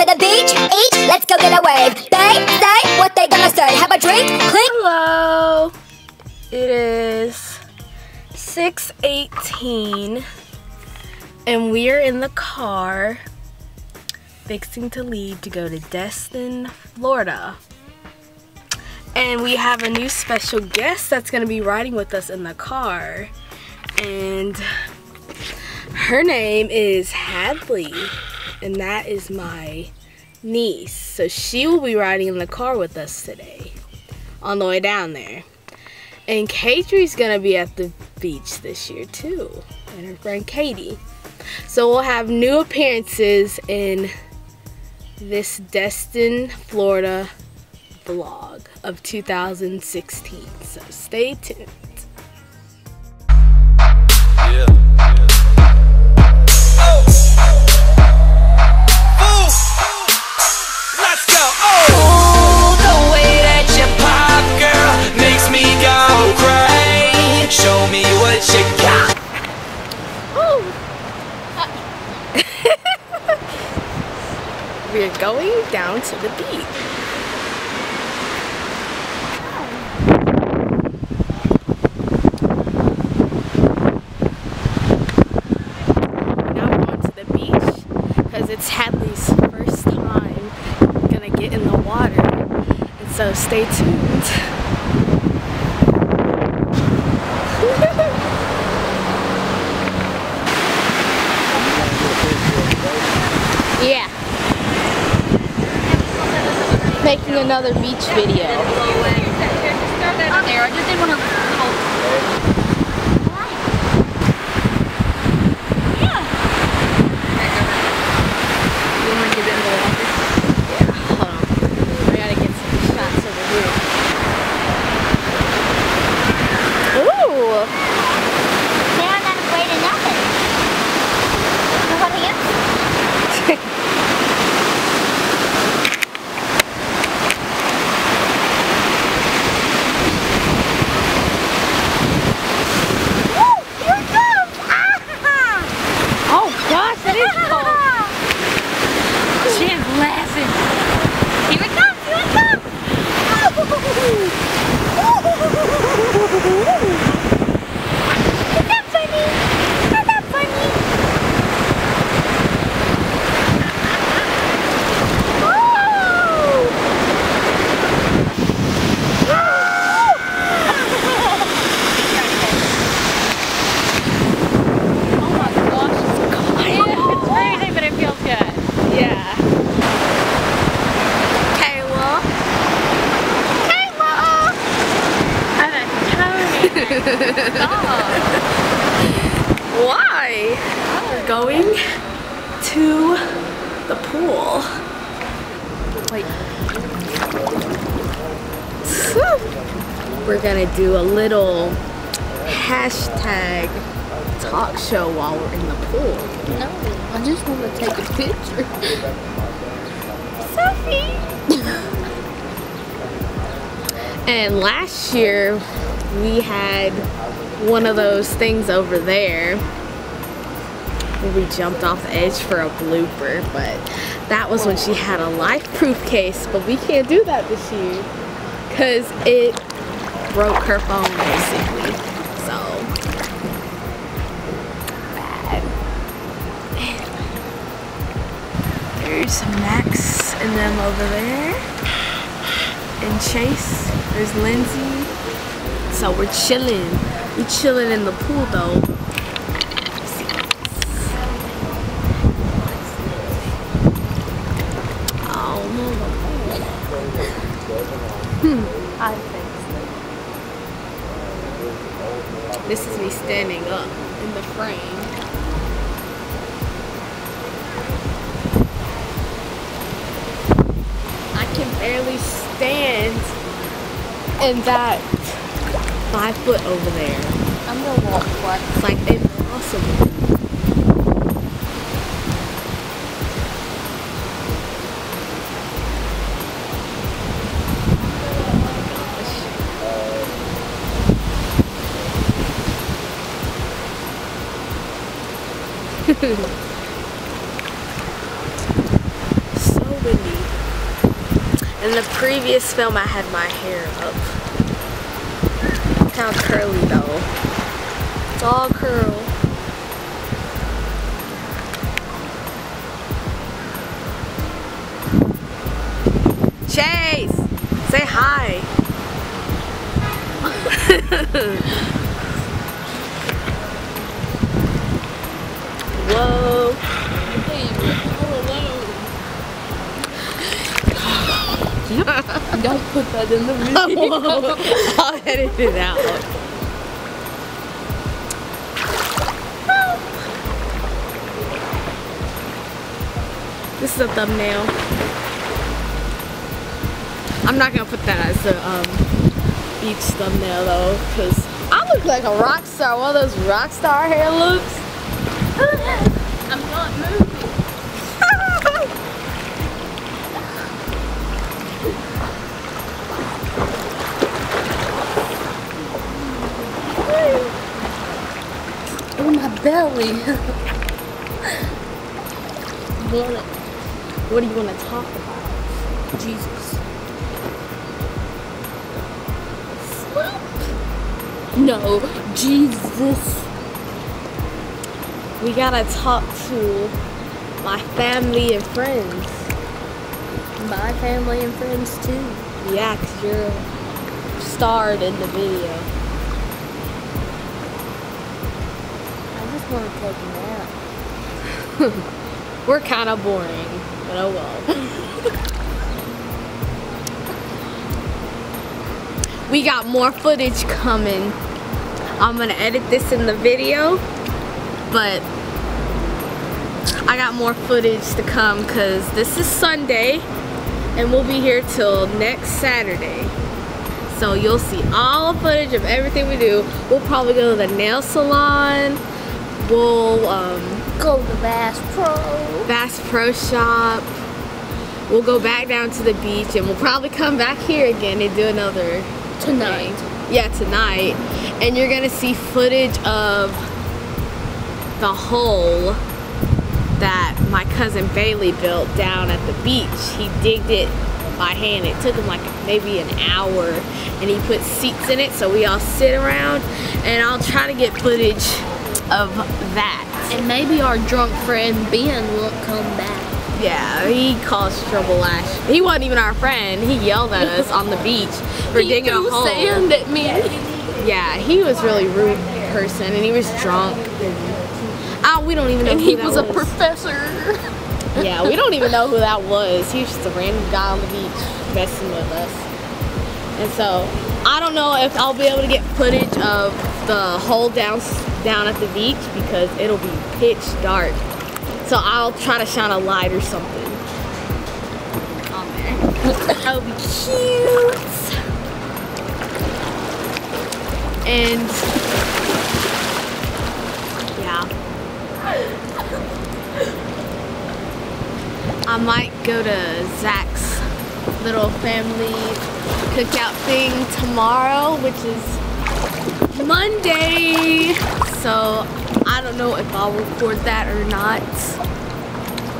to the beach, eat, let's go get a wave. They say what they gonna say. Have a drink, clink. Hello. It is 6:18 and we are in the car fixing to leave to go to Destin, Florida. And we have a new special guest that's gonna be riding with us in the car. And her name is Hadley. And that is my niece. So she will be riding in the car with us today on the way down there. And Katrie's gonna be at the beach this year too. And her friend Katie. So we'll have new appearances in this Destin, Florida vlog of 2016. So stay tuned. Show me what you got. We're going down to the beach. Now we're going to the beach because it's Hadley's first time gonna get in the water. And so stay tuned. Making another beach video. I gotta get some shots over here. Ooh! They aren't afraid of nothing. Nobody else. Why? We're going to the pool. Wait. We're gonna do a little hashtag talk show while we're in the pool. No, I just want to take a picture. Sophie! And last year, we had one of those things over there where we jumped off the edge for a blooper, but that was when she had a life proof case, but we can't do that this year because it broke her phone basically. So bad. And there's Max and them over there, and Chase, there's Lindsay. So we're chilling. We're chilling in the pool though. Oh no. This is me standing up in the frame. I can barely stand in that 5 foot over there. I'm gonna walk for it. It's like impossible. So In the previous film, I had my hair up. It's kind of curly though. It's all curl. Chase, say hi. Whoa. Don't put that in the video. I'll edit it out. This is a thumbnail. I'm not gonna put that as the each thumbnail though, because I look like a rock star. One of those rock star hair looks. I'm not moving. Oh, my belly. What do you want to talk about? Jesus. No, Jesus. We gotta talk to my family and friends. My family and friends too. Yeah, because you're starred in the video. I just want to take a nap. We're kind of boring, but oh well. We got more footage coming. I'm gonna edit this in the video, but I got more footage to come because this is Sunday and we'll be here till next Saturday. So you'll see all the footage of everything we do. We'll probably go to the nail salon. We'll go to the Bass Pro shop. We'll go back down to the beach and we'll probably come back here again and do another tonight. Yeah, tonight. And you're gonna see footage of the hole that my cousin Bailey built down at the beach. He digged it by hand. It took him like maybe an hour and he put seats in it so we all sit around, and I'll try to get footage of that. And maybe our drunk friend Ben will come back. Yeah, he caused trouble last year. He wasn't even our friend. He yelled at us on the beach for digging a hole. He threw sand at me. Yeah, he was really rude person, and he was drunk. Oh, we don't even know who that was. And he was a professor. Yeah, we don't even know who that was. He was just a random guy on the beach messing with us. And so, I don't know if I'll be able to get footage of the hole down at the beach because it'll be pitch dark. So I'll try to shine a light or something on there. That would be cute. And yeah, I might go to Zach's little family cookout thing tomorrow, which is Monday. So I don't know if I'll record that or not.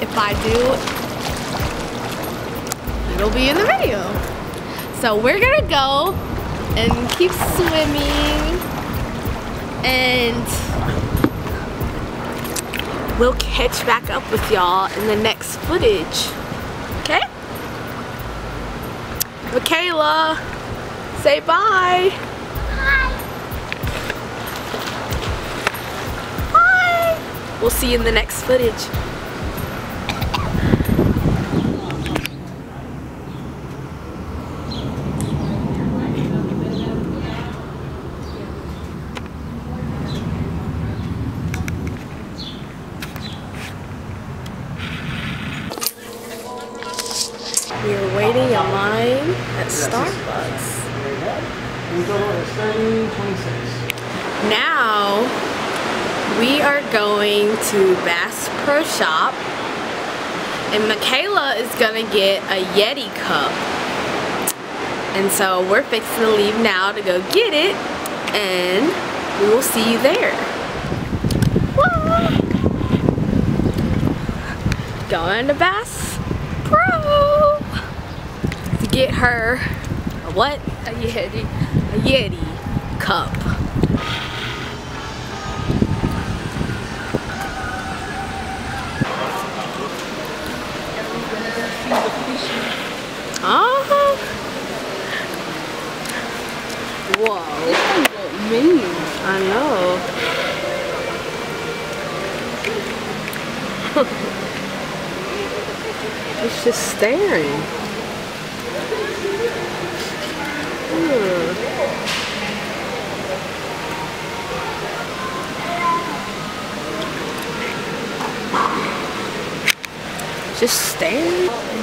If I do, it'll be in the video. So we're gonna go and keep swimming and we'll catch back up with y'all in the next footage. Okay? Makayla, say bye. We'll see you in the next footage. We are waiting in line at Starbucks. Now, we are going to Bass Pro Shop and Makayla is gonna get a Yeti cup. And so we're fixing to leave now to go get it and we will see you there. Whoa. Going to Bass Pro to get her a what? A Yeti. A Yeti cup. Oh. Whoa. This thing got menu. I know. It's just staring. Just staring. I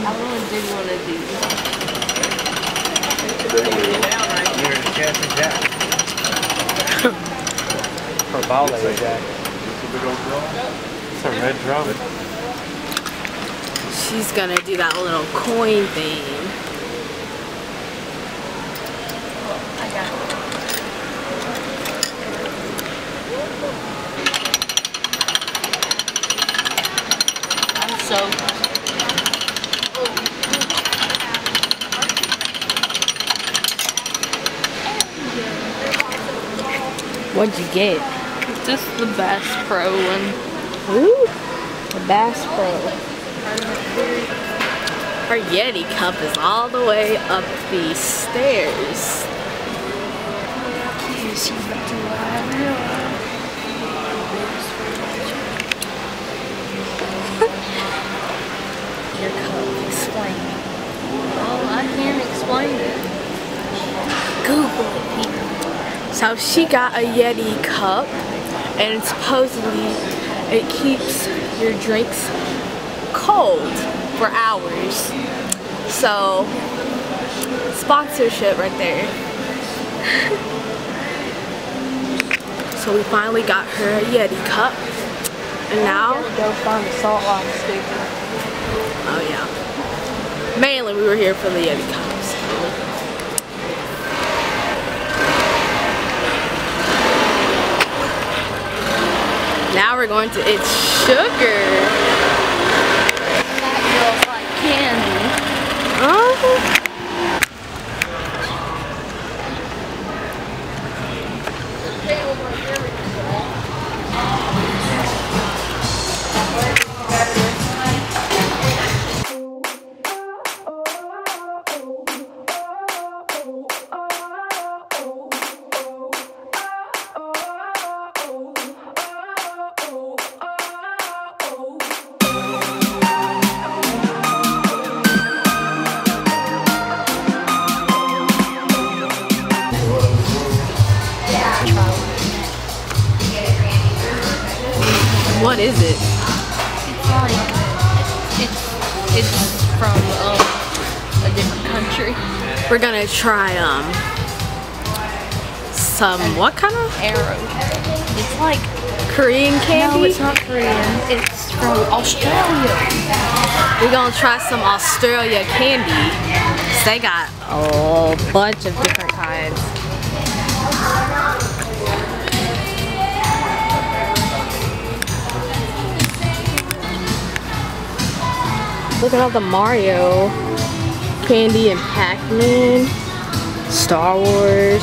want to do one of these. You're a chance of Jack. Or Bali Jack. It's a red drum. She's going to do that little coin thing. I got it. What'd you get? It's just the Bass Pro one. Ooh, the Bass Pro. Her Yeti cup is all the way up the stairs. Your cup, explain it. Oh, I can't explain it. Google it. So she got a Yeti cup, and supposedly it keeps your drinks cold for hours. So, sponsorship right there. So we finally got her a Yeti cup, and now go find the salt lime stick. Oh yeah. Mainly we were here for the Yeti cups. Now we're going to It's Sugar. That girl's like candy. What is it? It's like, it's from a different country. We're gonna try some, what kind of? Arrow. It's like Korean candy? No, it's not Korean. It's from Australia. We're gonna try some Australia candy. They got a bunch of different kinds. Look at all the Mario candy and Pac-Man, Star Wars,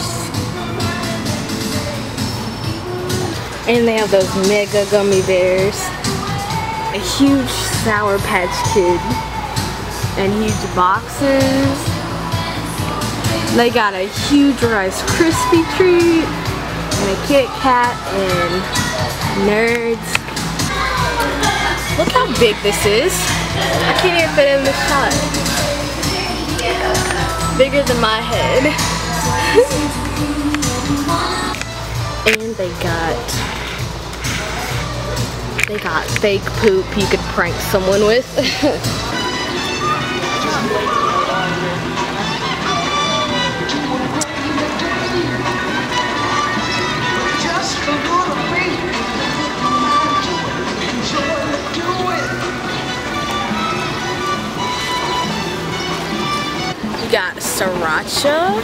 and they have those mega gummy bears, a huge Sour Patch Kid, and huge boxes. They got a huge Rice Krispie Treat, and a Kit Kat, and nerds. Look how big this is. I can't even fit in this shot. Bigger than my head. And they got fake poop you could prank someone with. Got sriracha,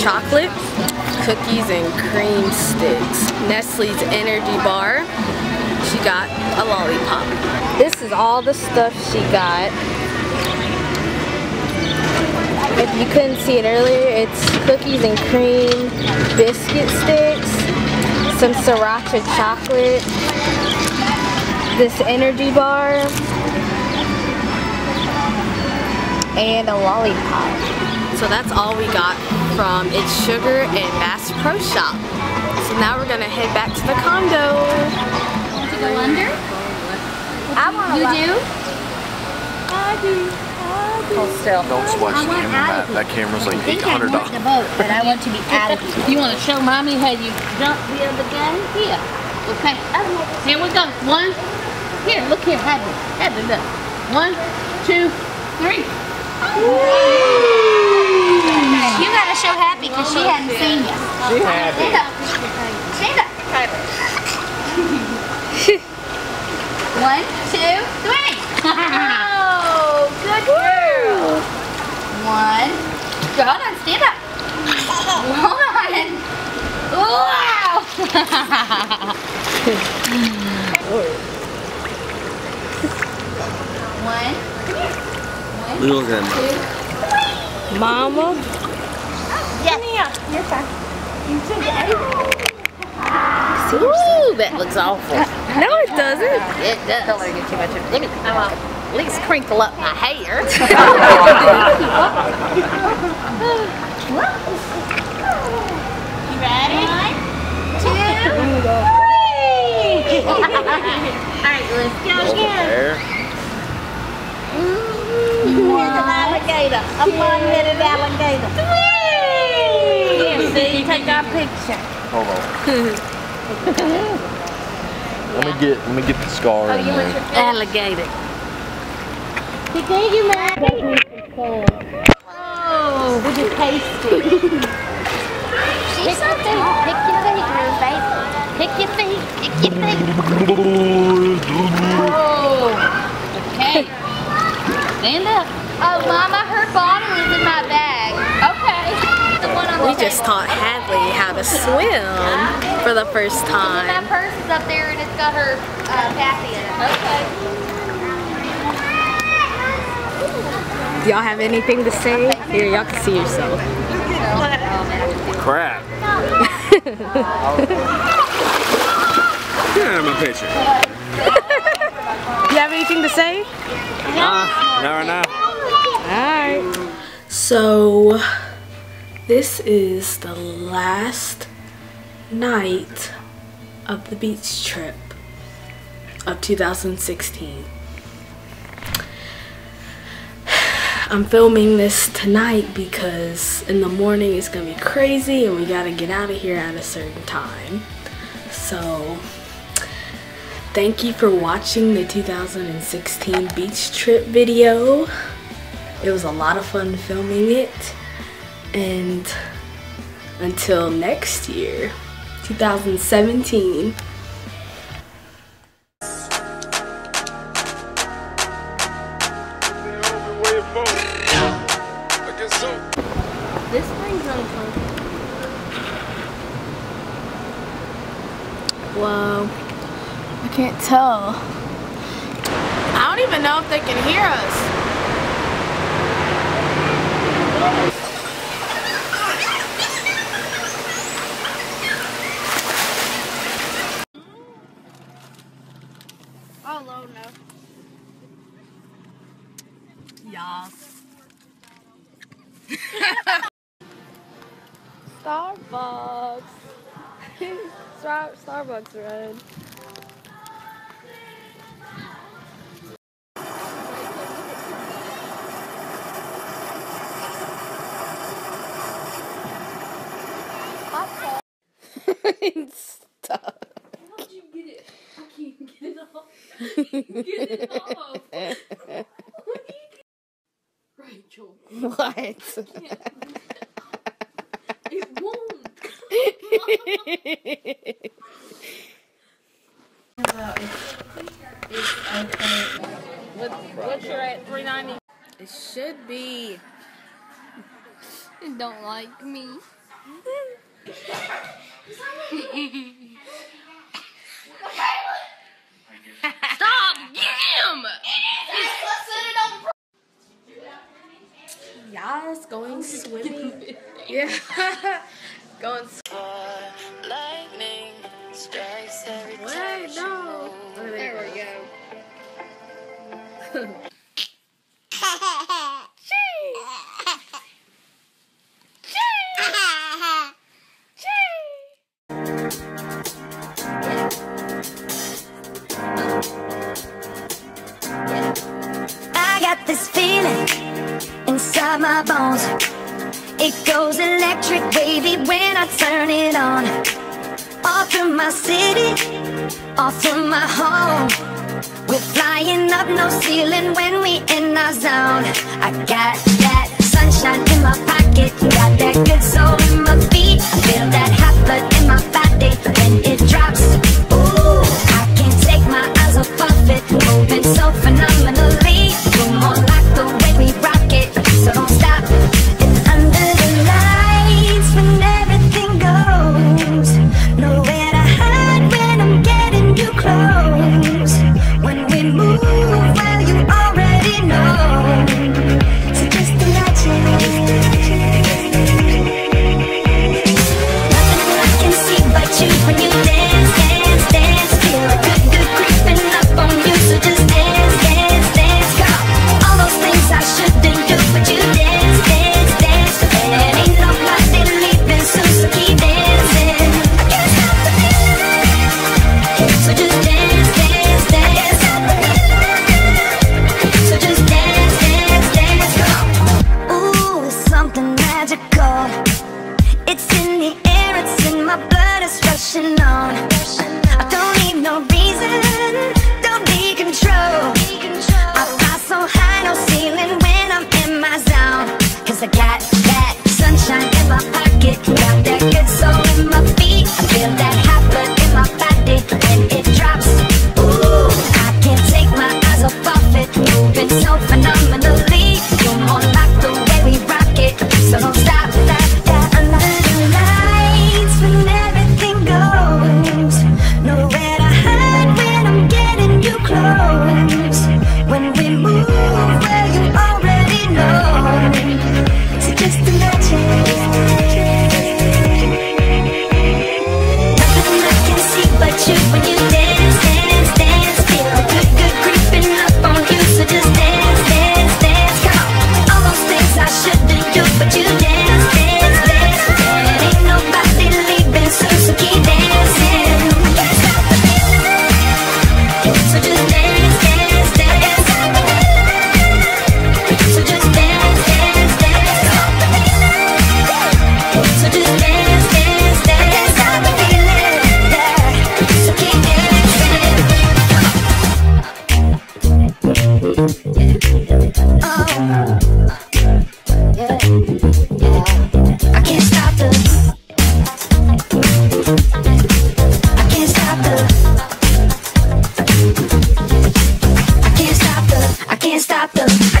chocolate, cookies and cream sticks, Nestle's energy bar, she got a lollipop. This is all the stuff she got. If you couldn't see it earlier, it's cookies and cream, biscuit sticks, some sriracha chocolate, this energy bar, and a lollipop. So that's all we got from It's Sugar and Bass Pro Shop. So now we're gonna head back to the condo. Want to go under? I want to. You do? I do. Hold still. Don't swipe the camera. That camera's like $800. I want the boat, but I want to be out of here. You want to show mommy how you jump the other guy? Here. Okay. Here we go. One. Here, look here. Have it. Have it. Look. 1, 2, 3. You got to show Happy because she hadn't seen you. She's happy. Stand up. 1, 2, 3. Oh, good work. 1. Go on, stand up. 1. Wow. One. Look at that, Mama. Yes. You're fine. You too, Daddy. Ooh, that looks awful. No, it doesn't. It does. Don't let her get too much of it. Let me come up. At least crinkle up my hair. You ready? 1, 2, 3! Alright, let's go again. Here's an alligator. A one-headed alligator. Three! See, take our picture. Hold on. let me get the scar in there. Alligator. Thank you, Mario. Oh, with your pastry. She's so cute. Pick your feet, girl, baby. Pick your feet. Pick your feet. Oh. Okay. Stand up. Oh, Mama, her bottle is in my bag. Okay. The one on the table. Just taught Hadley how to swim for the first time. That purse is up there, and it's got her pappy in it. Okay. Y'all have anything to say? Here, y'all can see yourself. Crap. Get out of my picture. You have anything to say? Not right now. Alright. So, this is the last night of the beach trip of 2016. I'm filming this tonight because in the morning it's gonna be crazy and we gotta get out of here at a certain time. So thank you for watching the 2016 beach trip video. It was a lot of fun filming it, and until next year, 2017. Can't tell. I don't even know if they can hear us. Oh, Lord, no. Y'all. Starbucks. Starbucks red. Stop. How'd you get it? I can't get it off. Get it off. What do you Rachel. What? I can't. It won't. It's okay. What's your at 390? It should be. It don't like me. Stop! Get him! Yes! was going swimming. Yeah. Going lightning strikes every time. What? No. Oh, there we go. This feeling inside my bones, it goes electric, baby, when I turn it on. Off from my city, off from my home, we're flying up, no ceiling when we in our zone. I got that sunshine in my pocket, got that good soul in my feet, I feel that hot blood in my body when it drops. Ooh, I can't take my eyes off of it, moving so phenomenally. I can't stop them.